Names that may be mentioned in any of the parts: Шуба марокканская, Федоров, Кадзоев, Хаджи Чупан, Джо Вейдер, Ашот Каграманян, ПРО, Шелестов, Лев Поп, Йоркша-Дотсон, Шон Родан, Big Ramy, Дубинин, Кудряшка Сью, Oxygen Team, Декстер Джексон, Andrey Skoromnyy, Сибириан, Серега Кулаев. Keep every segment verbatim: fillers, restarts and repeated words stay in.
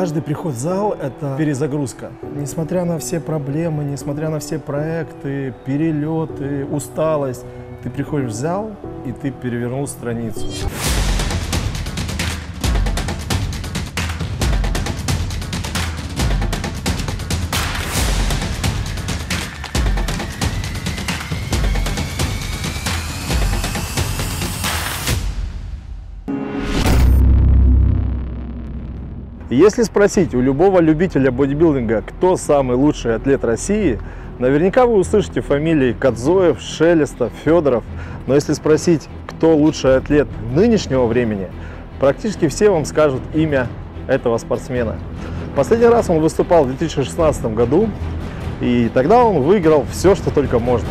каждый приход в зал – это перезагрузка. Несмотря на все проблемы, несмотря на все проекты, перелеты, усталость, ты приходишь в зал, и ты перевернул страницу. Если спросить у любого любителя бодибилдинга, кто самый лучший атлет России, наверняка вы услышите фамилии Кадзоев, Шелестов, Федоров. Но если спросить, кто лучший атлет нынешнего времени, практически все вам скажут имя этого спортсмена. Последний раз он выступал в две тысячи шестнадцатом году, и тогда он выиграл все, что только можно.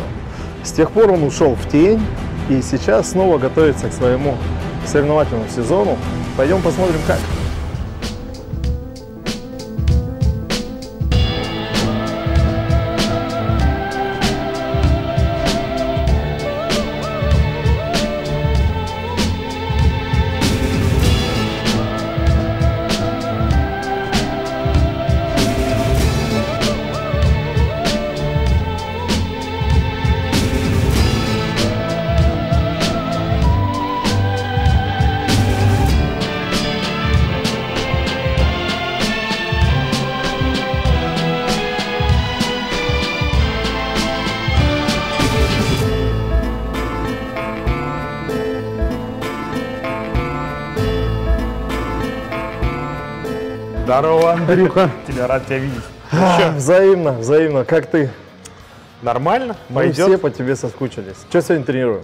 С тех пор он ушел в тень и сейчас снова готовится к своему соревновательному сезону. Пойдем посмотрим, как. Здорово, Андрюха. Тебя рад тебя видеть. А, взаимно, взаимно. Как ты? Нормально? Мы пойдет? Все по тебе соскучились. Что сегодня тренируем?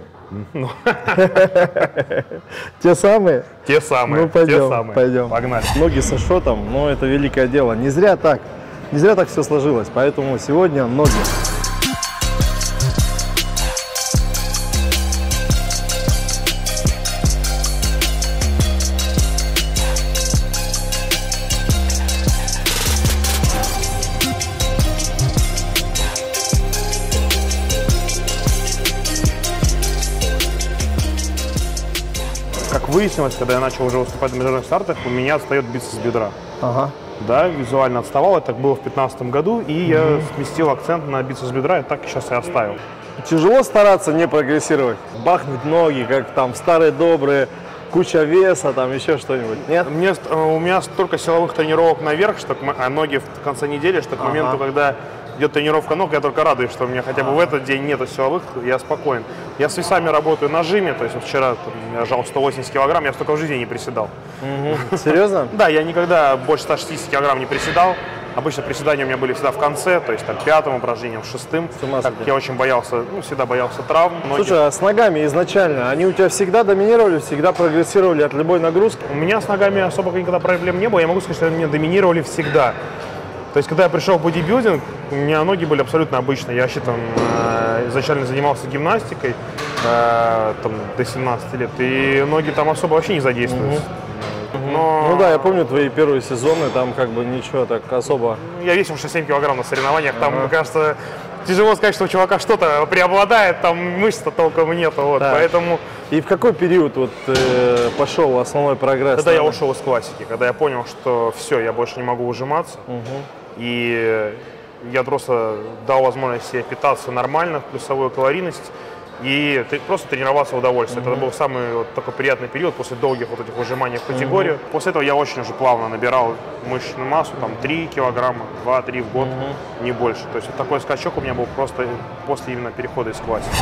Те самые? Те самые. Ну, пойдем, пойдем. Погнали. Ноги с Ашотом, но это великое дело. Не зря так, не зря так все сложилось. Поэтому сегодня ноги. Выяснилось, когда я начал уже выступать на международных стартах, у меня отстает бицепс бедра. Ага. Да, визуально отставал, это так было в две тысячи пятнадцатом году, и mm-hmm. я сместил акцент на бицепс бедра, и так сейчас и оставил. Тяжело стараться не прогрессировать, бахнуть ноги, как там старые добрые, куча веса, там еще что-нибудь, нет? Мне, у меня столько силовых тренировок наверх, что, а ноги в конце недели, что к ага. моменту, когда идет тренировка ног, я только радуюсь, что у меня хотя бы в этот день нету силовых, я спокоен. Я с весами работаю на жиме, то есть вчера там, я жал сто восемьдесят килограмм, я столько в жизни не приседал. Угу. Серьезно? Да, я никогда больше ста шестидесяти килограмм не приседал. Обычно приседания у меня были всегда в конце, то есть там, пятым упражнением, шестым. Так, я очень боялся, ну, всегда боялся травм. Ноги. Слушай, а с ногами изначально, они у тебя всегда доминировали, всегда прогрессировали от любой нагрузки? У меня с ногами особо никогда проблем не было, я могу сказать, что они меня доминировали всегда. То есть, когда я пришел в бодибилдинг, у меня ноги были абсолютно обычные. Я вообще там э, изначально занимался гимнастикой э, там, до семнадцати лет, и ноги там особо вообще не задействуются. Угу. Но... Ну да, я помню твои первые сезоны, там как бы ничего так особо. Я весил шестьдесят семь килограмм на соревнованиях, там, ага. мне кажется, тяжело сказать, что у чувака что-то преобладает, там мышц-то толком нету, вот, да. поэтому... И в какой период вот, э, пошел основной прогресс? Когда я ушел из классики, когда я понял, что все, я больше не могу ужиматься. Угу. И я просто дал возможность себе питаться нормально, плюсовую калорийность и просто тренироваться в удовольствие. Mm-hmm. Это был самый вот, такой приятный период после долгих вот этих выжиманий в категорию. Mm-hmm. После этого я очень уже плавно набирал мышечную массу, там три килограмма, два-три в год, mm-hmm. не больше. То есть вот такой скачок у меня был просто после именно перехода из классики.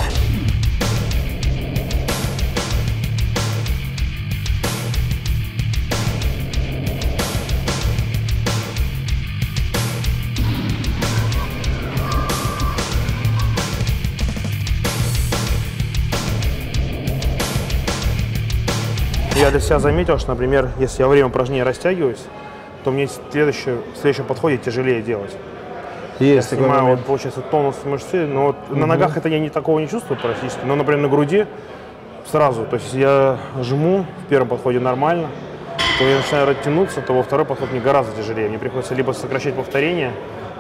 Я для себя заметил, что, например, если я во время упражнения растягиваюсь, то мне в следующем, в следующем подходе тяжелее делать. Есть, я снимаю, вот, получается, тонус мышцы, но вот угу. на ногах это я не, такого не чувствую практически, но, например, на груди сразу. То есть я жму в первом подходе нормально, то я начинаю оттянуться, то во второй подход мне гораздо тяжелее. Мне приходится либо сокращать повторение,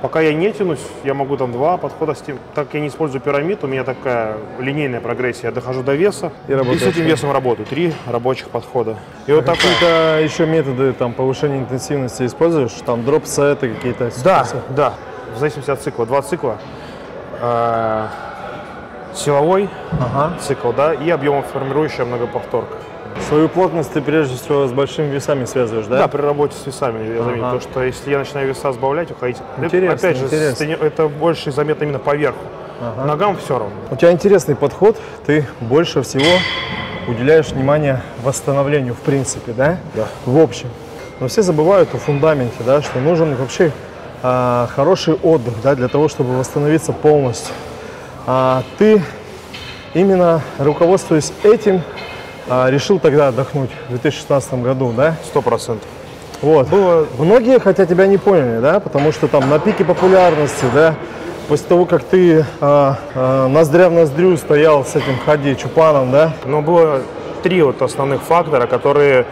Пока я не тянусь, я могу там два подхода. Так я не использую пирамид, у меня такая линейная прогрессия. Я дохожу до веса и, и с этим весом работаю. Три рабочих подхода. И а вот так какие-то еще методы там, повышения интенсивности используешь? Там дроп-сеты какие-то? Да, да. В зависимости от цикла. Два цикла. Э-э- силовой ага. цикл, да, и объемоформирующая многоповторка. Свою плотность ты прежде всего с большими весами связываешь, да? Да, при работе с весами я заметил, ага. что если я начинаю веса сбавлять, уходить, интересно, опять же, интересно. Это больше заметно именно по верху, ага. ногам все равно. У тебя интересный подход, ты больше всего уделяешь внимание восстановлению в принципе, да? Да. В общем. Но все забывают о фундаменте, да, что нужен вообще а, хороший отдых, да, для того, чтобы восстановиться полностью. А ты именно руководствуясь этим, а, решил тогда отдохнуть в две тысячи шестнадцатом году, да? Сто процентов. Вот. Было... Многие, хотя тебя не поняли, да, потому что там на пике популярности, да, после того, как ты а, а, ноздря в ноздрю стоял с этим Хаджи Чупаном, да? Но было три вот основных фактора, которые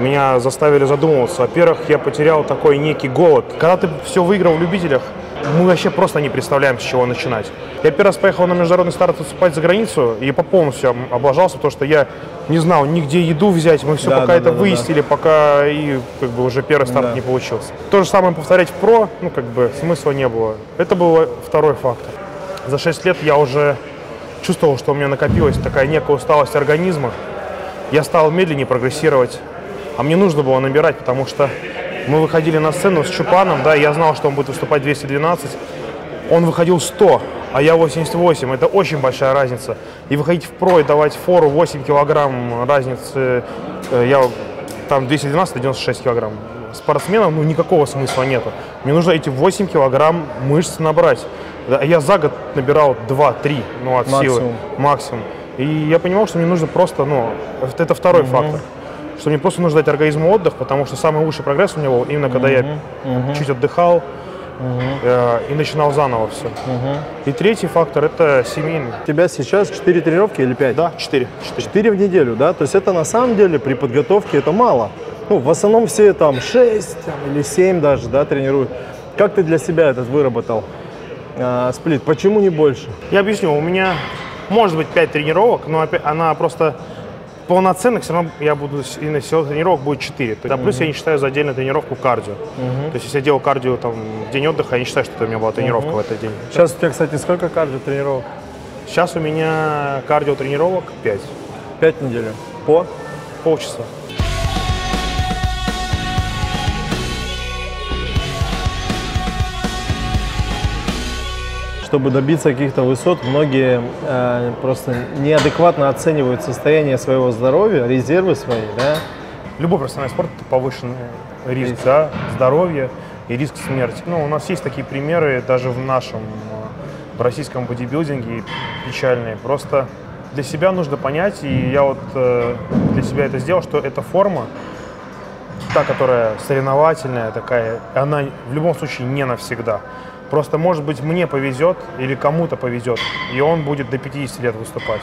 меня заставили задумываться. Во-первых, я потерял такой некий голод. Когда ты все выиграл в любителях, мы вообще просто не представляем, с чего начинать. Я первый раз поехал на международный старт выступать за границу и по полностью облажался, потому что я не знал нигде еду взять. Мы все да, пока да, это да, выяснили, да. пока и как бы уже первый старт да. не получился. То же самое повторять в про, ну как бы смысла не было. Это был второй фактор. За шесть лет я уже чувствовал, что у меня накопилась такая некая усталость организма. Я стал медленнее прогрессировать, а мне нужно было набирать, потому что мы выходили на сцену с Чупаном, да, я знал, что он будет выступать двести двенадцать, он выходил сто, а я восемьдесят восемь, это очень большая разница. И выходить в про и давать фору восемь килограмм разницы, я там двести двенадцать — девяносто шесть килограмм. Спортсменам ну, никакого смысла нету. Мне нужно эти восемь килограмм мышц набрать. Я за год набирал два-три, ну, от максимум. Силы, максимум. И я понимал, что мне нужно просто, ну, это второй mm-hmm. фактор. Что мне просто нужно дать организму отдых, потому что самый лучший прогресс у него именно когда uh-huh, я uh-huh. чуть отдыхал uh-huh. э, и начинал заново все. Uh-huh. И третий фактор – это семейный. У тебя сейчас четыре тренировки или пять? Да, четыре. четыре в неделю, да? То есть это на самом деле при подготовке это мало. Ну, в основном все там шесть или семь даже, да, тренируют. Как ты для себя этот выработал э, сплит? Почему не больше? Я объясню. У меня может быть пять тренировок, но она просто… Полноценных все равно я буду, и всего тренировок будет четыре. Да, плюс uh-huh. я не считаю за отдельную тренировку кардио. Uh-huh. То есть, если я делал кардио там, в день отдыха, я не считаю, что это у меня была тренировка uh-huh. в этот день. Сейчас у тебя, кстати, сколько кардио тренировок? Сейчас у меня кардио тренировок пять. пять в неделю? По? Полчаса. Чтобы добиться каких-то высот, многие э, просто неадекватно оценивают состояние своего здоровья, резервы свои, да? Любой профессиональный спорт – это повышенный риск, риск. Да, здоровья и риск смерти. Ну, у нас есть такие примеры даже в нашем в российском бодибилдинге, печальные. Просто для себя нужно понять, и я вот э, для себя это сделал, что эта форма, та, которая соревновательная такая, она в любом случае не навсегда. Просто, может быть, мне повезет или кому-то повезет, и он будет до пятидесяти лет выступать,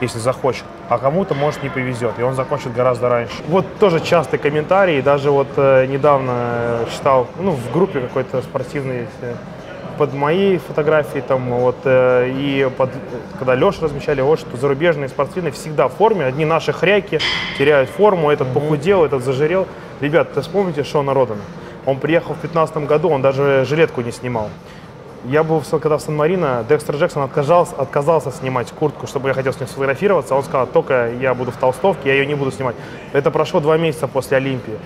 если захочет. А кому-то, может, не повезет, и он закончит гораздо раньше. Вот тоже частый комментарий, даже вот э, недавно читал, ну, в группе какой-то спортивной, э, под моей фотографией, там, вот, э, и под, когда Леша размещали, вот, что зарубежные спортсмены всегда в форме, одни наши хряки теряют форму, этот похудел, этот зажирел. Ребят, вспомните Шона Родана. Он приехал в пятнадцатом году, он даже жилетку не снимал. Я был, когда в Сан-Марино, Декстер Джексон отказался, отказался снимать куртку, чтобы я хотел с ним сфотографироваться. Он сказал, только я буду в толстовке, я ее не буду снимать. Это прошло два месяца после Олимпии.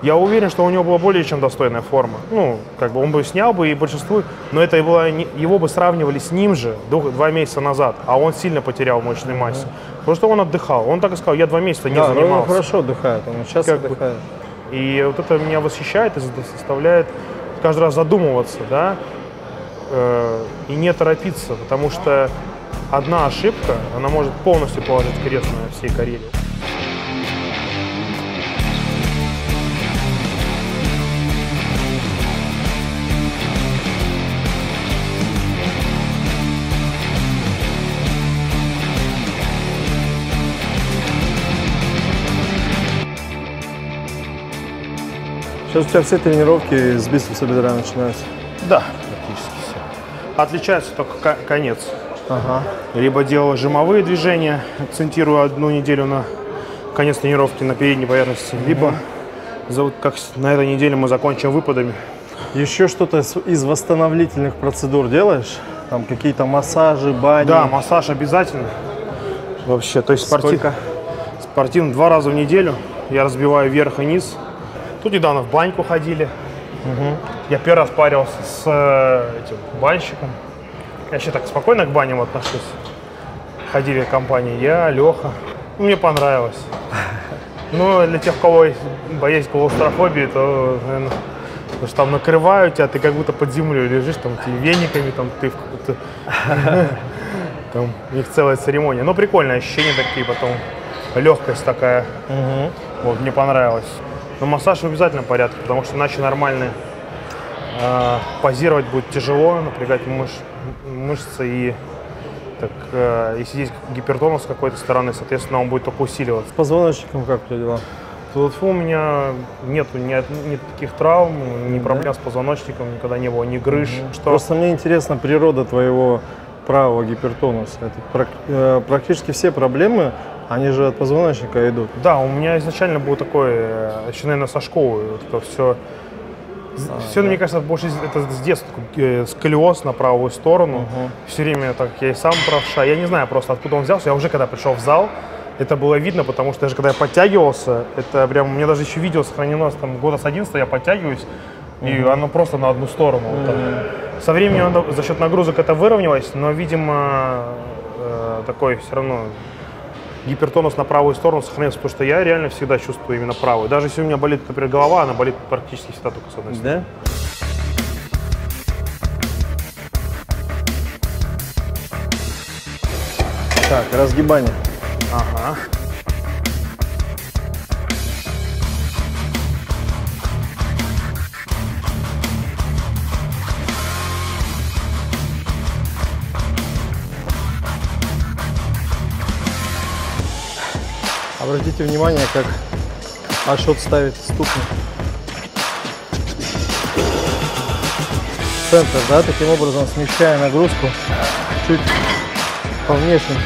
Я уверен, что у него была более чем достойная форма. Ну, как бы он бы снял бы и большинству, но это было, его бы сравнивали с ним же два месяца назад, а он сильно потерял мышечную массу. Потому что он отдыхал. Он так и сказал, я два месяца не да, занимался. Он хорошо отдыхает, он сейчас как отдыхает. Бы, И вот это меня восхищает и заставляет каждый раз задумываться, да, э, и не торопиться, потому что одна ошибка, она может полностью положить крест на всей карьере. Сейчас у тебя все тренировки с бицепса бедра начинаются? Да. Отличается только конец. Ага. Либо делал жимовые движения, акцентируя одну неделю на конец тренировки на передней поверхности, mm-hmm. либо за, как на этой неделе мы закончим выпадами. Еще что-то из восстановительных процедур делаешь? Там какие-то массажи, бани? Да, массаж обязательно. Вообще, то есть спортив... спортивно два раза в неделю. Я разбиваю вверх и низ. Тут недавно в баньку ходили. Угу. Я первый раз парился с этим банщиком. Я вообще так спокойно к баням отношусь. Ходили в компании я, Леха. Ну, мне понравилось. Но для тех, у кого боязнь клаустрофобии, то, наверное, потому что там накрывают тебя, ты как будто под землей лежишь, там вениками, там ты в какой-то... Там у них целая церемония. Но прикольные ощущения такие, потом легкость такая. Угу. Вот, мне понравилось. Но массаж в обязательном порядке, потому что иначе нормально э, позировать будет тяжело, напрягать мыш, мышцы и, так, э, и сидеть гипертонус с какой-то стороны, соответственно, он будет только усиливаться. С позвоночником как у тебя дела? Тут у меня нет ни, ни таких травм, ни проблем да? с позвоночником, никогда не было, ни грыж. Mm-hmm. Что... Просто мне интересна природа твоего правого гипертонуса. Это практически все проблемы. Они же от позвоночника идут. Да, у меня изначально был такой, еще, наверное, со школы, что все, а, все да. мне кажется, больше это с детства, сколиоз на правую сторону. Угу. Все время так, я и сам правша. Я не знаю просто, откуда он взялся. Я уже когда пришел в зал, это было видно, потому что даже когда я подтягивался, это прям, у меня даже еще видео сохранилось, там, года с одиннадцатого я подтягиваюсь, угу. и оно просто на одну сторону. Угу. Вот, со временем угу. за счет нагрузок это выровнялось, но, видимо, такой все равно... Гипертонус на правую сторону сохранился, потому что я реально всегда чувствую именно правую. Даже если у меня болит, например, голова, она болит практически всегда только с одной стороны. Да? Так, разгибание. Ага. Обратите внимание, как Ашот ставит ступни. Центр, да, таким образом смещая нагрузку чуть по внешним.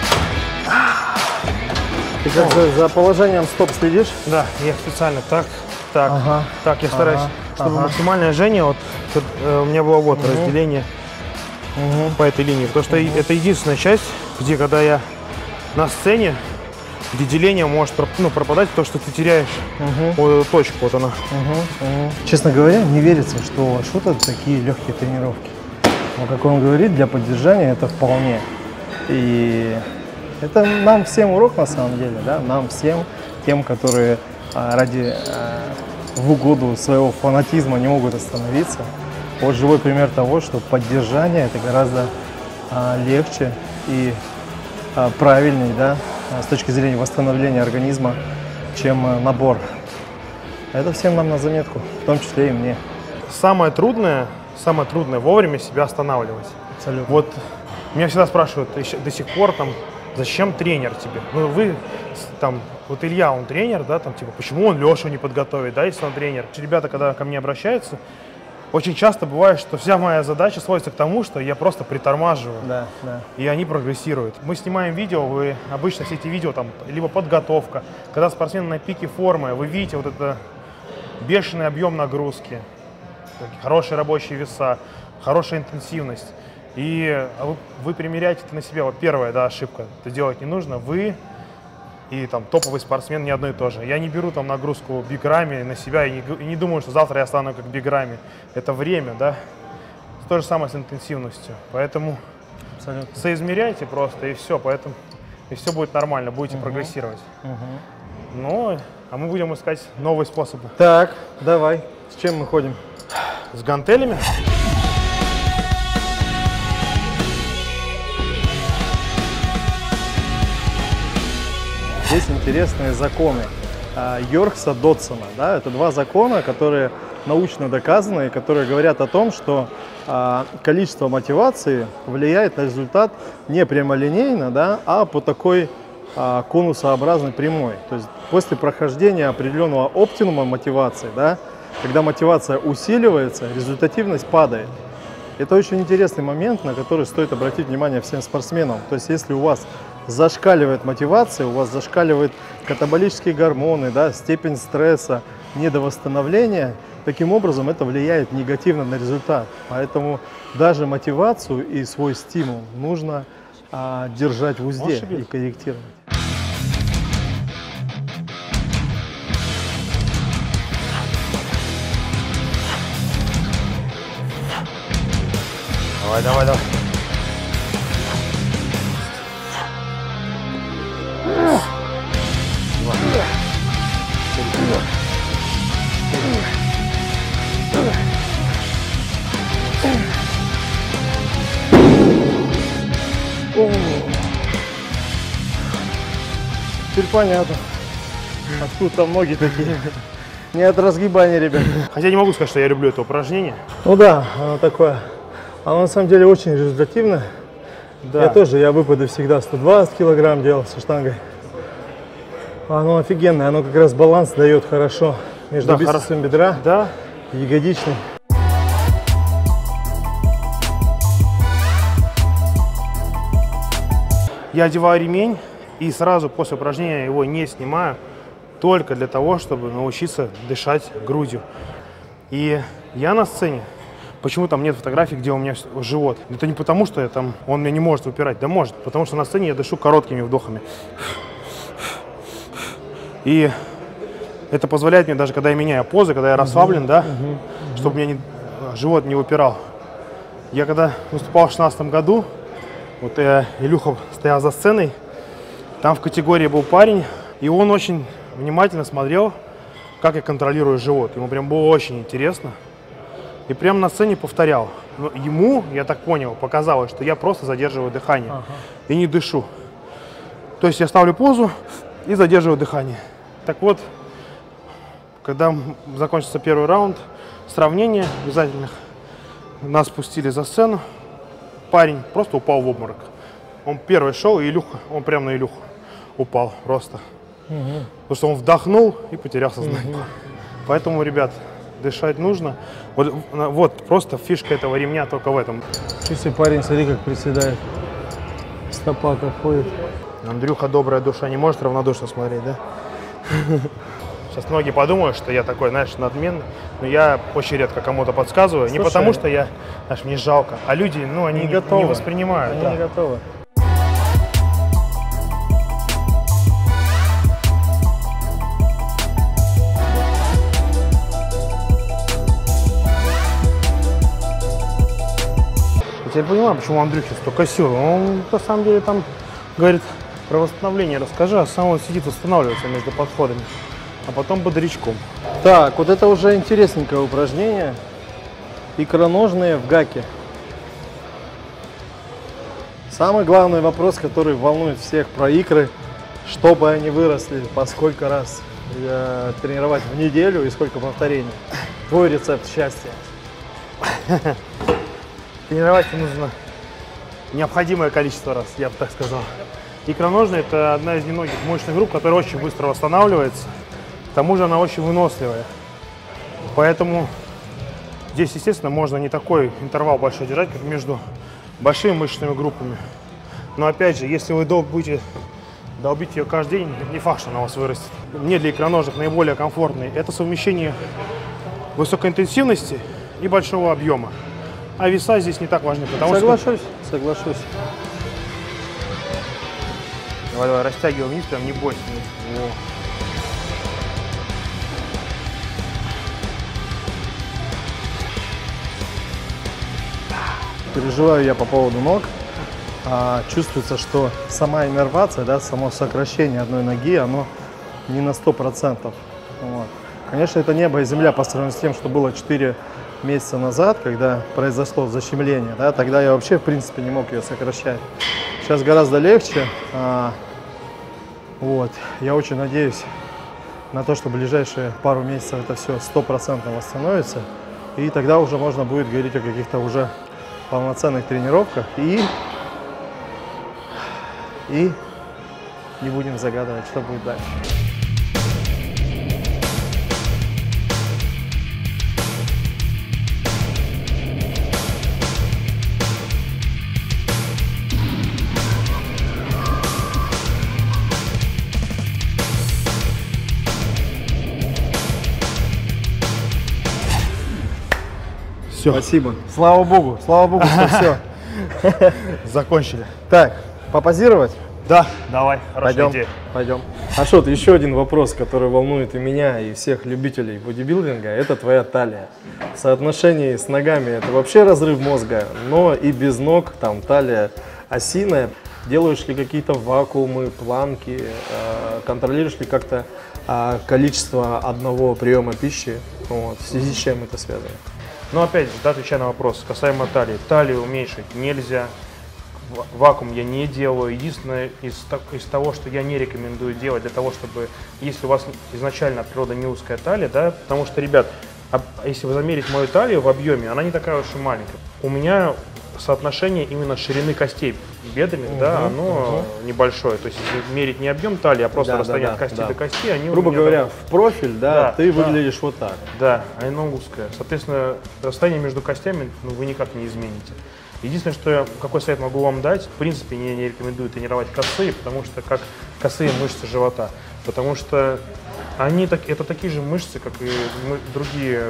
Ты как за, за положением стоп следишь? Да, я специально так, так, ага, так. Я стараюсь, ага, чтобы ага. максимальное жжение, вот тут, э, у меня было вот угу. разделение угу. по этой линии. Потому что угу. это единственная часть, где когда я на сцене, где деление может ну, пропадать, то, что ты теряешь угу. точку, вот она. Угу, угу. Честно говоря, не верится, что у Ашота такие легкие тренировки. Но, как он говорит, для поддержания это вполне. И это нам всем урок, на самом деле, да? Нам всем, тем, которые ради, в угоду своего фанатизма не могут остановиться. Вот живой пример того, что поддержание это гораздо легче и правильнее, да? С точки зрения восстановления организма, чем набор. Это всем нам на заметку, в том числе и мне. Самое трудное, самое трудное вовремя себя останавливать. Абсолютно. Вот меня всегда спрашивают до сих пор, там, зачем тренер тебе? Ну, вы, там, вот Илья, он тренер, да, там, типа, почему он Лешу не подготовит, да, если он тренер? Ребята, когда ко мне обращаются, очень часто бывает, что вся моя задача сводится к тому, что я просто притормаживаю, да, да. и они прогрессируют. Мы снимаем видео, вы обычно все эти видео, там, либо подготовка, когда спортсмен на пике формы, вы видите вот это бешеный объем нагрузки, хорошие рабочие веса, хорошая интенсивность. И вы, вы примеряете это на себя. Вот первая да, ошибка, это делать не нужно, вы... И там топовый спортсмен не одно и то же. Я не беру там нагрузку Big Ramy на себя и не, и не думаю, что завтра я стану как Big Ramy. Это время, да? То же самое с интенсивностью. Поэтому абсолютно. Соизмеряйте просто и все. Поэтому и все будет нормально, будете угу. прогрессировать. Угу. Ну, а мы будем искать новые способы. Так, давай. С чем мы ходим? С гантелями. Здесь интересные законы Йоркша-Дотсона. Да? Это два закона, которые научно доказаны и которые говорят о том, что количество мотивации влияет на результат не прямолинейно, да, а по такой конусообразной прямой. То есть после прохождения определенного оптимума мотивации, да, когда мотивация усиливается, результативность падает. Это очень интересный момент, на который стоит обратить внимание всем спортсменам. То есть если у вас зашкаливает мотивация, у вас зашкаливают катаболические гормоны, да, степень стресса, недовосстановления, таким образом это влияет негативно на результат. Поэтому даже мотивацию и свой стимул нужно а, держать в узде и корректировать. Давай, давай, давай. Теперь понятно, откуда ноги такие. Не от разгибания, ребят. Хотя не могу сказать, что я люблю это упражнение. Ну да, оно такое. Оно на самом деле очень результативно. Да. Я тоже, я выпады всегда сто двадцать килограмм делал со штангой. Оно офигенное, оно как раз баланс дает хорошо между да, бицепсом бедра да. и ягодичным. Я одеваю ремень и сразу после упражнения его не снимаю, только для того, чтобы научиться дышать грудью. И я на сцене. Почему там нет фотографий, где у меня живот? Это не потому, что я там, он меня не может выпирать. Да может, потому что на сцене я дышу короткими вдохами. И это позволяет мне, даже когда я меняю позы, когда я расслаблен, да, чтобы у меня не, живот не выпирал. Я когда выступал в шестнадцатом году, вот я, Илюха стоял за сценой, там в категории был парень, и он очень внимательно смотрел, как я контролирую живот. Ему прям было очень интересно. И прям на сцене повторял. Но ему, я так понял, показалось, что я просто задерживаю дыхание ага. и не дышу. То есть я ставлю позу и задерживаю дыхание. Так вот, когда закончится первый раунд сравнения обязательных, нас пустили за сцену, парень просто упал в обморок. Он первый шел, и Илюха, он прям на Илюху упал просто. Угу. Потому что он вдохнул и потерял сознание. Угу. Поэтому, ребят, дышать нужно. Вот, вот просто фишка этого ремня только в этом. Чистый парень, смотри, как приседает. Стопа как ходит. Андрюха, добрая душа, не может равнодушно смотреть, да? Сейчас многие подумают, что я такой, знаешь, надменный. Но я очень редко кому-то подсказываю. Слушай, не потому, что я, знаешь, мне жалко. А люди, ну, они не, не, готовы. не воспринимают. Они да. не готовы. Я понимаю, почему Андрюхе столько сил. Он на самом деле там говорит про восстановление, расскажи, а сам он сидит, восстанавливается между подходами, а потом бодрячком. Так, вот это уже интересненькое упражнение. Икроножные в гаке. Самый главный вопрос, который волнует всех про икры, чтобы они выросли, по сколько раз тренировать в неделю и сколько повторений. Твой рецепт счастья. Тренировать нужно необходимое количество раз, я бы так сказал. Икроножная – это одна из немногих мощных групп, которая очень быстро восстанавливается. К тому же она очень выносливая. Поэтому здесь, естественно, можно не такой интервал большой держать, как между большими мышечными группами. Но опять же, если вы будете долбить ее каждый день, не факт, что она у вас вырастет. Мне для икроножек наиболее комфортные – это совмещение высокой интенсивности и большого объема. А веса здесь не так важны, потому соглашусь, что... Соглашусь, соглашусь. Давай, давай, растягивай вниз, прям не бойся. Переживаю я по поводу ног. А, чувствуется, что сама иннервация, да, само сокращение одной ноги, оно не на сто процентов. Вот. Конечно, это небо и земля по сравнению с тем, что было четыре месяца назад, когда произошло защемление, да, тогда я вообще в принципе не мог ее сокращать. Сейчас гораздо легче. А, вот, я очень надеюсь на то, что в ближайшие пару месяцев это все сто процентов восстановится, и тогда уже можно будет говорить о каких-то уже полноценных тренировках и и не будем загадывать, что будет дальше. Все. Спасибо. Слава богу, слава богу, что все. Закончили. Так, попозировать? Да. Давай, хорошая идея. Пойдем. Ашот, еще один вопрос, который волнует и меня, и всех любителей бодибилдинга, это твоя талия. В соотношении с ногами это вообще разрыв мозга, но и без ног там талия осиная. Делаешь ли какие-то вакуумы, планки, контролируешь ли как-то количество одного приема пищи, вот, в связи с чем это связано? Ну, опять же, да, отвечая на вопрос, касаемо талии. Талию уменьшить нельзя, вакуум я не делаю. Единственное из, из того, что я не рекомендую делать, для того, чтобы, если у вас изначально от природы не узкая талия, да, потому что, ребят, если вы замерите мою талию в объеме, она не такая уж и маленькая. У меня соотношение именно ширины костей бедрами, угу, да, оно угу. небольшое. То есть мерить не объем талии, а просто да, расстояние да, от кости да. до кости. Они грубо говоря, там... в профиль, да, да ты да, выглядишь вот так. Да, оно узкое. Соответственно, расстояние между костями ну, вы никак не измените. Единственное, что я, какой совет могу вам дать, в принципе, я не рекомендую тренировать косые, потому что как косые мышцы живота, потому что они так, это такие же мышцы, как и мы, другие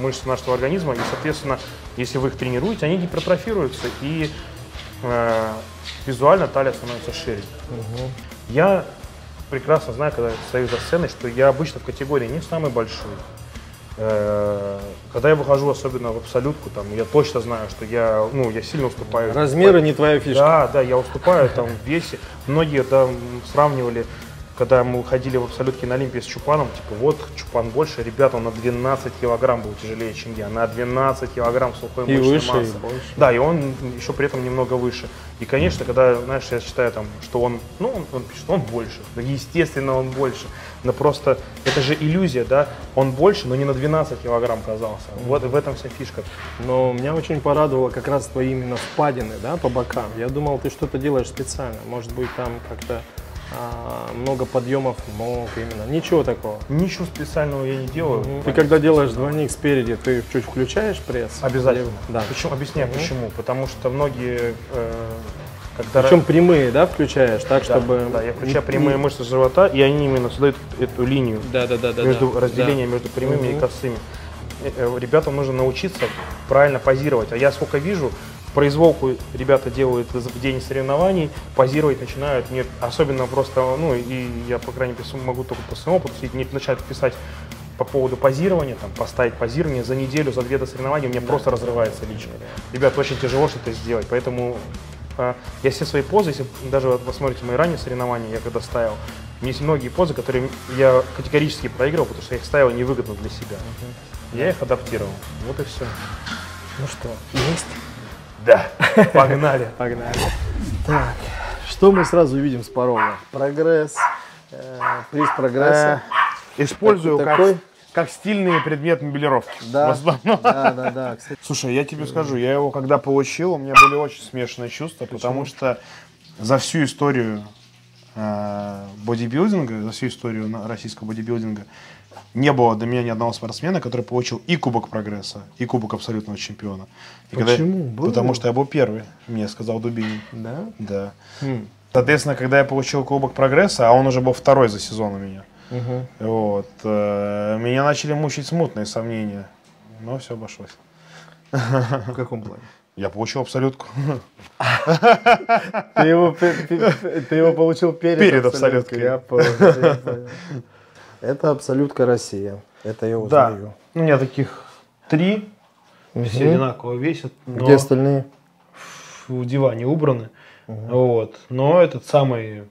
мышцы нашего организма, и, соответственно, если вы их тренируете, они гипертрофируются, и э, визуально талия становится шире. Угу. Я прекрасно знаю, когда стою за сценой, что я обычно в категории не самый большой. Когда я выхожу, особенно в абсолютку, там, я точно знаю, что я, ну, я сильно уступаю. Размеры не твоя фишка. Да, да, я уступаю там, в весе. Многие там сравнивали, когда мы выходили в абсолютке на Олимпии с Чупаном, типа, вот, Чупан больше, ребята, он на двенадцать килограмм был тяжелее, чем я, на двенадцать килограмм сухой мышечной и выше, массы. И больше. Да, и он еще при этом немного выше. И, конечно, когда, знаешь, я считаю, там, что он, ну, он, он пишет, он больше, да, естественно, он больше. Но просто это же иллюзия, да, он больше, но не на двенадцать килограмм казался. Вот в этом вся фишка. Но меня очень порадовало как раз твои именно впадины, да, по бокам. Я думал, ты что-то делаешь специально, может быть, там как-то а, много подъемов ног именно. Ничего такого. Ничего специального я не делаю. Mm-hmm. Ты когда делаешь двойник спереди, ты чуть включаешь пресс? Обязательно. Да. Почему? Объясняю mm-hmm. почему. Потому что многие... Э Когда... Причем прямые, да, включаешь, так, да, чтобы… Да, я включаю прямые мышцы живота, и они именно создают эту линию, да, да, да, да, между, да, разделение да. между прямыми угу. и косыми. Ребятам нужно научиться правильно позировать. А я сколько вижу, произволку ребята делают в день соревнований, позировать начинают, нет, особенно просто, ну, и я, по крайней мере, могу только по своему опыту, не начинают писать по поводу позирования, там, поставить позирование за неделю, за две до соревнований, у меня да. просто разрывается лично. Ребят, очень тяжело что-то сделать, поэтому… Я все свои позы, если даже вы посмотрите мои ранние соревнования, я когда ставил, есть многие позы, которые я категорически проигрывал, потому что я их ставил невыгодно для себя. Угу. Я их адаптировал. Вот и все. Ну что, есть? Да. Погнали. Погнали. Так, что мы сразу видим с порога? Прогресс, приз прогресса. Использую как... Как стильный предмет мобилировки. Да, да, да, да. Слушай, я тебе скажу, я его когда получил, у меня были очень смешанные чувства, почему? Потому что за всю историю э, бодибилдинга, за всю историю российского бодибилдинга не было до меня ни одного спортсмена, который получил и Кубок Прогресса, и Кубок Абсолютного Чемпиона. И почему? Когда... Потому что я был первый, мне сказал Дубинин. Да? Да. Хм. Соответственно, когда я получил Кубок Прогресса, а он уже был второй за сезон у меня, угу. Вот. Меня начали мучить смутные сомнения, но все обошлось. В каком плане? Я получил абсолютку. Ты его получил перед абсолюткой. Это абсолютка Россия. Это я узнаю. У меня таких три. Все одинаково весят. Где остальные? В диване убраны. Но этот самый...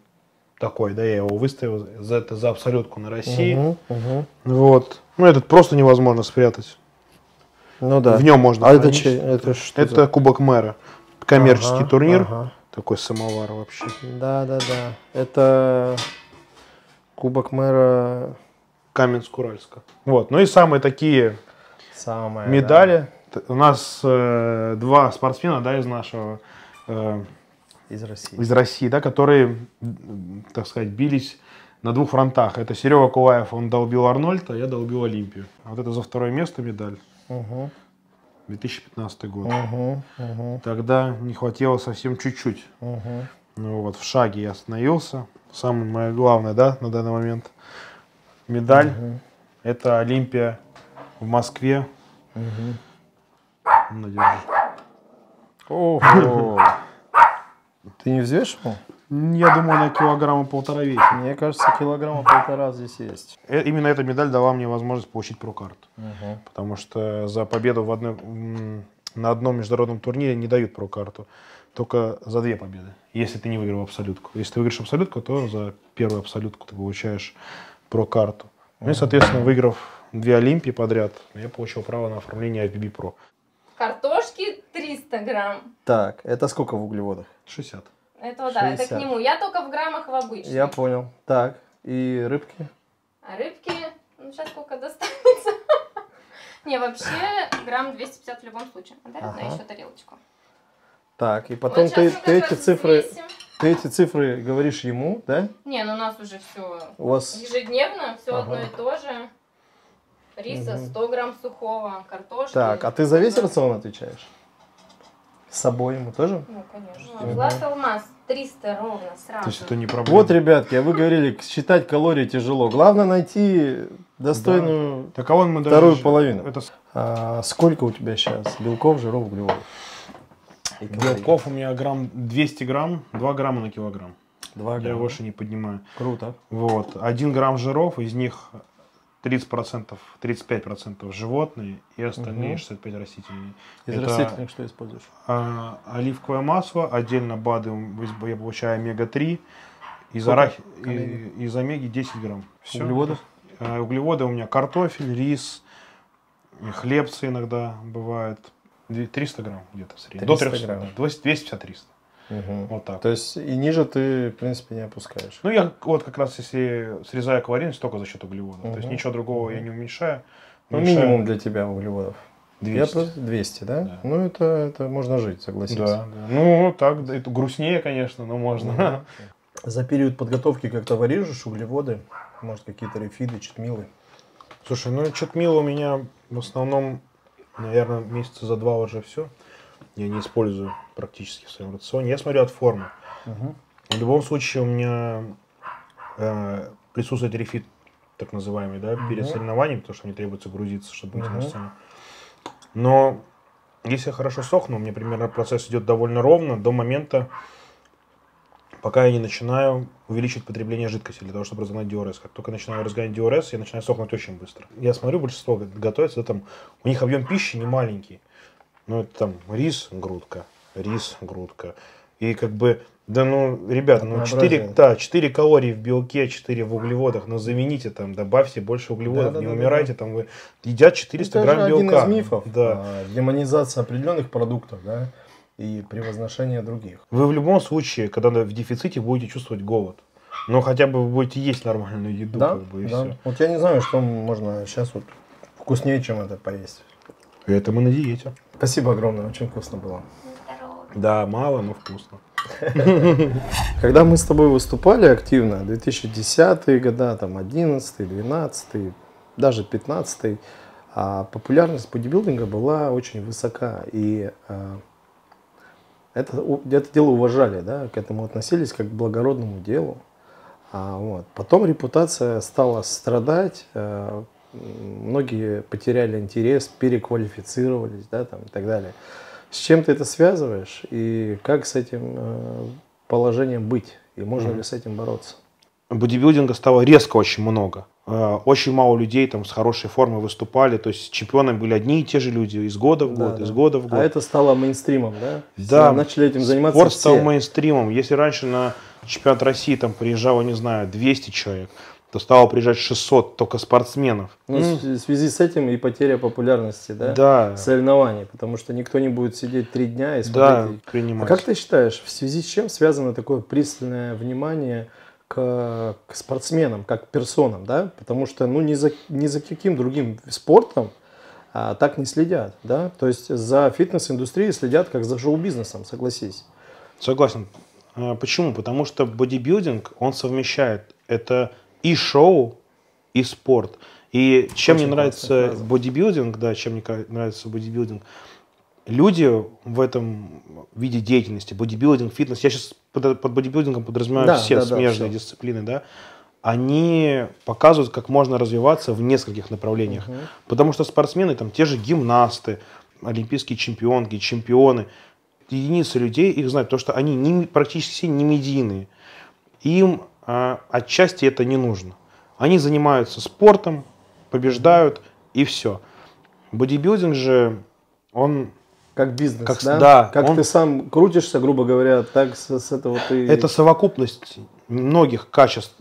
Такой, да, я его выставил за это за абсолютку на России. Угу, угу. Вот. Ну, этот просто невозможно спрятать. Ну да. В нем можно. А это, че, это, что это Кубок Мэра. Коммерческий ага, турнир. Ага. Такой самовар вообще. Да, да, да. Это Кубок Мэра Каменск-Уральска. Вот. Ну и самые такие самые, медали. Да. У нас э, два спортсмена, да, из нашего. Э, Из России. Из России, да, которые, так сказать, бились на двух фронтах. Это Серега Кулаев, он долбил Арнольд, а я долбил Олимпию. Вот это за второе место медаль. Угу. две тысячи пятнадцатый год. Угу, угу. Тогда не хватило совсем чуть-чуть. Угу. Ну вот, в шаге я остановился. Самое главное, да, на данный момент. Медаль. Угу. Это Олимпия в Москве. Угу. Ого! Ты не взвешивал? Я думаю, на килограмма полтора весит. Мне кажется, килограмма полтора здесь есть. Именно эта медаль дала мне возможность получить прокарту. Угу. Потому что за победу в одной, на одном международном турнире не дают прокарту. Только за две победы, если ты не выиграл абсолютку. Если ты выиграешь абсолютку, то за первую абсолютку ты получаешь прокарту. Ну и, соответственно, выиграв две Олимпии подряд, я получил право на оформление эф би би Pro. Картошки триста грамм. Так, это сколько в углеводах? шестьдесят. Это да, шестьдесят. Это к нему. Я только в граммах в обычных. Я понял. Так, и рыбки? А рыбки, ну сейчас сколько достанется. Не, вообще грамм двести пятьдесят в любом случае. Дарит на еще тарелочку. Так, и потом ты эти цифры... Ты эти цифры говоришь ему, да? Не, ну у нас уже все у вас... ежедневно, все ага. одно и то же. Риса угу. сто грамм сухого, картошки. Так, а ты за весь рацион отвечаешь? С собой ему тоже? Ну, конечно. Злат алмаз триста ровно сразу. То есть это не проблема. Вот, ребятки, а вы говорили, считать калории тяжело. Главное найти достойную да. так, а он мы вторую даже... половину. Это... А, сколько у тебя сейчас белков, жиров, углеводов? Белков у меня грамм двести грамм, два грамма на килограмм. два грамма. Я больше не поднимаю. Круто. Вот. один грамм жиров, из них тридцать процентов, тридцать пять процентов животные и остальные угу. шестьдесят пять процентов растительные. Из это, растительных что используешь? А, оливковое масло, отдельно БАДы я получаю омега три, из, арах... из омеги десять грамм. Все. Углеводов? А, углеводы у меня картофель, рис, хлебцы иногда бывают. триста грамм где-то в среднем. До триста грамм. Да, двести пятьдесят триста. Угу. Вот так. То есть и ниже ты, в принципе, не опускаешь. Ну, я вот как раз, если срезаю калорийность, только за счет углеводов. Угу. То есть ничего другого угу. я не уменьшаю. Ну, уменьшаю... минимум для тебя углеводов. двести. Я двести, да? Да. Ну, это, это можно жить, согласись. Да, да. Ну, так, это грустнее, конечно, но можно. Угу. За период подготовки как-то варишь углеводы? Может, какие-то рефиды, читмилы? Слушай, ну, читмилы у меня в основном... Наверное, месяца за два уже все. Я не использую практически в своем рационе. Я смотрю от формы. Угу. В любом случае у меня э, присутствует рефит, так называемый, да, угу. перед соревнованием, потому что мне требуется грузиться, чтобы угу. быть на сцену. Но если я хорошо сохну, у меня примерно процесс идет довольно ровно до момента, пока я не начинаю увеличивать потребление жидкости для того, чтобы разгонять диурез. Как только начинаю разгонять диурез, я начинаю сохнуть очень быстро. Я смотрю, большинство готовится, да, там, у них объем пищи не маленький. Ну, это там рис, грудка, рис, грудка. И как бы, да ну, ребята, ну четыре, да, четыре калории в белке, четыре в углеводах, но замените там, добавьте больше углеводов, да, да, не да, умирайте, да. там вы едят четыреста грамм белка. Это один из мифов, да. а, демонизация определенных продуктов, да. и превозношение других. Вы в любом случае, когда в дефиците, будете чувствовать голод. Но хотя бы вы будете есть нормальную еду. Да, как бы, и да. все. Вот я не знаю, что можно сейчас вот вкуснее, чем это поесть. И это мы на диете. Спасибо огромное, очень вкусно было. Да, мало, но вкусно. Когда мы с тобой выступали активно, две тысячи десятые года, там одиннадцатый, двенадцатый, даже пятнадцатый, популярность бодибилдинга была очень высока. И Это, это дело уважали, да, к этому относились как к благородному делу. А, вот. Потом репутация стала страдать, э, многие потеряли интерес, переквалифицировались, да, там, и так далее. С чем ты это связываешь и как с этим э, положением быть? И можно mm-hmm. ли с этим бороться? Бодибилдинга стало резко очень много. Очень мало людей там с хорошей формой выступали, то есть чемпионами были одни и те же люди из года в год, да, из да. года в год. А это стало мейнстримом, да? Да. Начали этим заниматься спорт все. Стал мейнстримом. Если раньше на чемпионат России там приезжало, не знаю, двести человек, то стало приезжать шестьсот только спортсменов. Ну, mm. В связи с этим и потеря популярности, да? Да. Соревнований, потому что никто не будет сидеть три дня и смотреть. Да, принимать. А как ты считаешь, в связи с чем связано такое пристальное внимание К, к спортсменам, как к персонам, да, потому что, ну, ни за, ни за каким другим спортом а, так не следят, да, то есть за фитнес-индустрией следят как за шоу-бизнесом, согласись. Согласен. Почему? Потому что бодибилдинг, он совмещает это и шоу, и спорт. И чем Очень мне нравится бодибилдинг, да, чем мне нравится бодибилдинг, люди в этом виде деятельности, бодибилдинг, фитнес, я сейчас под, под бодибилдингом подразумеваю да, все да, смежные да, все. дисциплины, да, они показывают, как можно развиваться в нескольких направлениях. Угу. Потому что спортсмены, там, те же гимнасты, олимпийские чемпионки, чемпионы, единицы людей их знают, потому что они не, практически все не медийные. Им а, отчасти это не нужно. Они занимаются спортом, побеждают и все. Бодибилдинг же, он... Как бизнес, как, да? Да? Как он, ты сам крутишься, грубо говоря, так с, с этого ты... Это совокупность многих качеств,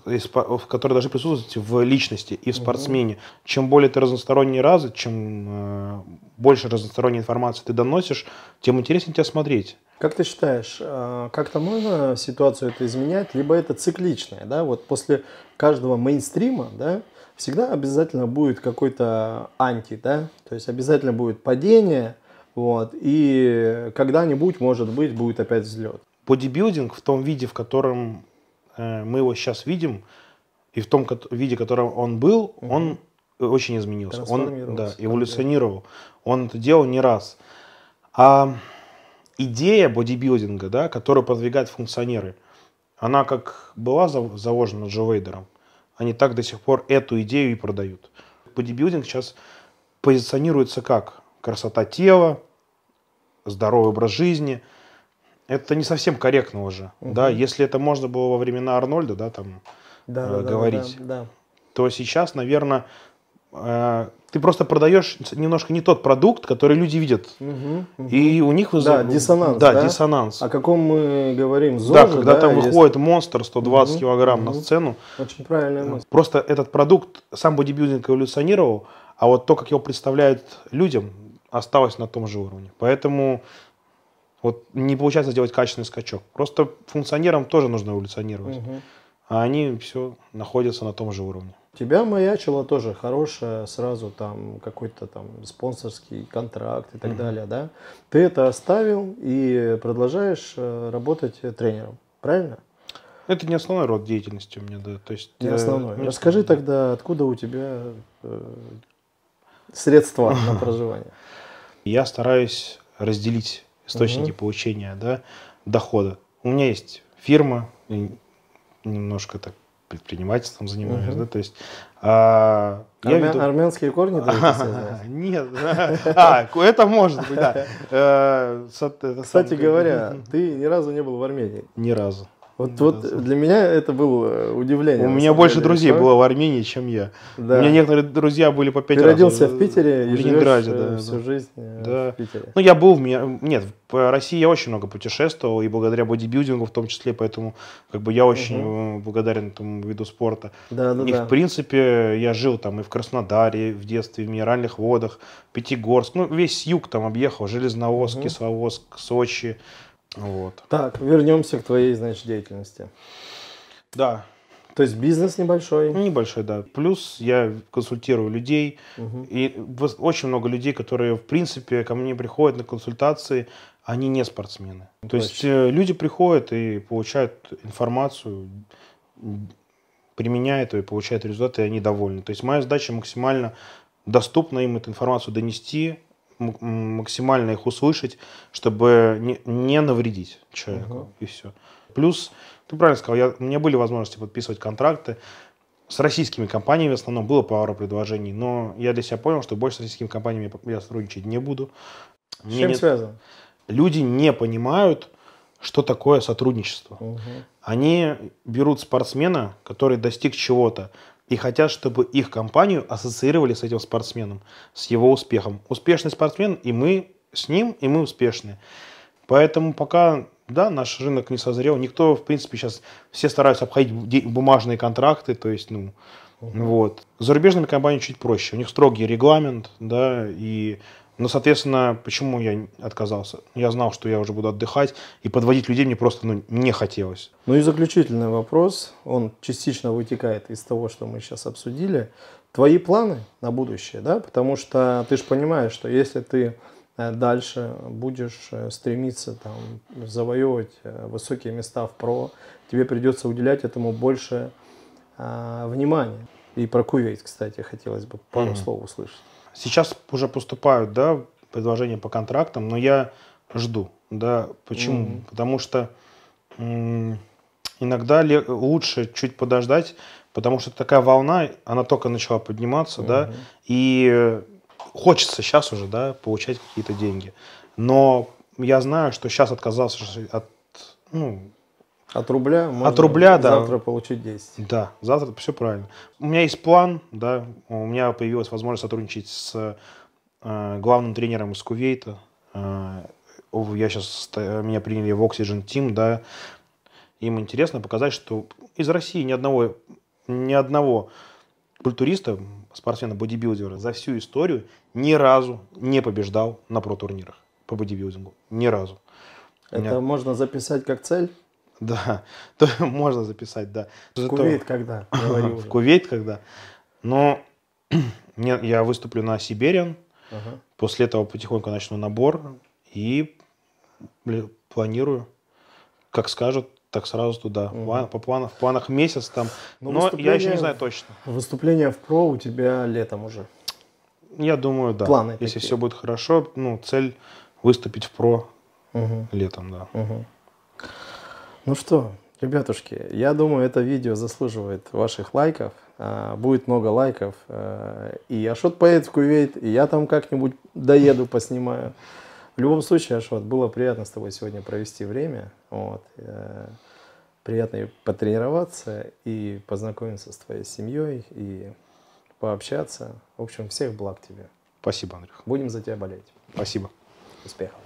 которые должны присутствовать в личности и в спортсмене. Угу. Чем более ты разносторонний развит, чем э, больше разносторонней информации ты доносишь, тем интереснее тебя смотреть. Как ты считаешь, как-то можно ситуацию это изменять, либо это цикличное, да? Вот после каждого мейнстрима, да, всегда обязательно будет какой-то анти, да? То есть обязательно будет падение. Вот. И когда-нибудь, может быть, будет опять взлет. Бодибилдинг в том виде, в котором э, мы его сейчас видим, и в том ко виде, в котором он был, угу. он очень изменился. Он да, эволюционировал. Он это делал не раз. А идея бодибилдинга, да, которую продвигают функционеры, она как была заложена Джо Вейдером, они так до сих пор эту идею и продают. Бодибилдинг сейчас позиционируется как красота тела, здоровый образ жизни. Это не совсем корректно уже. Угу. Да? Если это можно было во времена Арнольда, да, там, да, э, да, говорить, да, да, да. то сейчас, наверное, э, ты просто продаешь немножко не тот продукт, который люди видят. Угу, угу. И у них... Да, диссонанс. Да, да? диссонанс. О каком мы говорим? ЗОЖ, да, когда да, там есть... выходит монстр сто двадцать угу, килограмм угу. на сцену. Очень правильная мысль. Просто этот продукт, сам бодибилдинг эволюционировал, а вот то, как его представляют людям, осталось на том же уровне. Поэтому вот не получается сделать качественный скачок. Просто функционерам тоже нужно эволюционировать. Угу. А они все находятся на том же уровне. Тебя маячило тоже хорошее, сразу там какой-то там спонсорский контракт и так угу. далее, да? Ты это оставил и продолжаешь работать тренером, правильно? Это не основной род деятельности у меня, да. То есть, не основной. Э, Расскажи тогда, откуда у тебя... Э, средства на проживание. Я стараюсь разделить источники угу. получения, да, дохода. У меня есть фирма, немножко так предпринимательством занимаюсь, угу. да, то есть. А, Армя... веду... Армянские корни? А, нет, а, это может быть, да. Кстати говоря, ты ни разу не был в Армении. Ни разу. Вот, вот для меня это было удивление. У меня больше друзей было в Армении, чем я. Да. У меня некоторые друзья были по пять раз. Ты родился в Питере и Ленинграде, живешь, да, всю да. жизнь да. в Питере. Ну, я был в... Нет, в России я очень много путешествовал, и благодаря бодибилдингу в том числе, поэтому как бы я очень угу. благодарен этому виду спорта. Да, да, и, да. в принципе, я жил там и в Краснодаре, в детстве, в Минеральных водах, Пятигорск. Ну, весь юг там объехал, Железноводск, угу. Кисловодск, Сочи. Вот. Так, вернемся к твоей, значит, деятельности. Да. То есть бизнес небольшой? Небольшой, да. Плюс я консультирую людей. Угу. И очень много людей, которые, в принципе, ко мне приходят на консультации, они не спортсмены. Точно. То есть люди приходят и получают информацию, применяют ее, получают результаты, и они довольны. То есть моя задача максимально доступно им эту информацию донести, максимально их услышать, чтобы не, не навредить человеку, угу. и все. Плюс, ты правильно сказал, я, у меня были возможности подписывать контракты с российскими компаниями, в основном было пару предложений, но я для себя понял, что больше с российскими компаниями я сотрудничать не буду. С чем связано? Люди не понимают, что такое сотрудничество. Угу. Они берут спортсмена, который достиг чего-то, и хотят, чтобы их компанию ассоциировали с этим спортсменом, с его успехом. Успешный спортсмен, и мы с ним, и мы успешны. Поэтому пока, да, наш рынок не созрел. Никто, в принципе, сейчас все стараются обходить бумажные контракты, то есть, ну, угу. вот. С зарубежными компаниями чуть проще. У них строгий регламент, да, и... Ну, соответственно, почему я отказался? Я знал, что я уже буду отдыхать, и подводить людей мне просто ну, не хотелось. Ну и заключительный вопрос, он частично вытекает из того, что мы сейчас обсудили. Твои планы на будущее, да? Потому что ты же понимаешь, что если ты дальше будешь стремиться там, завоевывать высокие места в ПРО, тебе придется уделять этому больше а, внимания. И про кувейт, кстати, хотелось бы пару mm-hmm. слов услышать. Сейчас уже поступают, да, предложения по контрактам, но я жду, да, почему? Mm-hmm. Потому что иногда лучше чуть подождать, потому что такая волна, она только начала подниматься, mm-hmm. да, и хочется сейчас уже, да, получать какие-то деньги. Но я знаю, что сейчас отказался от, ну, от рубля, можно от рубля, да, завтра получить десять. Да, завтра все правильно. У меня есть план, да, у меня появилась возможность сотрудничать с э, главным тренером из Кувейта. Э, я сейчас, меня приняли в Oxygen Team, да. Им интересно показать, что из России ни одного, ни одного культуриста, спортсмена, бодибилдера за всю историю ни разу не побеждал на про-турнирах по бодибилдингу. Ни разу. Это меня... можно записать как цель? Да, то можно записать, да. В Кувейт когда? В Кувейт когда. Но я выступлю на Сибириан, ага. После этого потихоньку начну набор и планирую, как скажут, так сразу туда. Угу. По плану, в планах месяц там. Но, Но я еще не знаю точно. Выступление в ПРО у тебя летом уже? Я думаю, да. Планы Если такие. Все будет хорошо, ну, цель выступить в ПРО, угу, летом, да. Угу. Ну что, ребятушки, я думаю, это видео заслуживает ваших лайков. Будет много лайков. И Ашот поедет в Кувейт, и я там как-нибудь доеду, поснимаю. В любом случае, Ашот, было приятно с тобой сегодня провести время. Вот. Приятно потренироваться и познакомиться с твоей семьей, и пообщаться. В общем, всех благ тебе. Спасибо, Андрюх. Будем за тебя болеть. Спасибо. Успехов.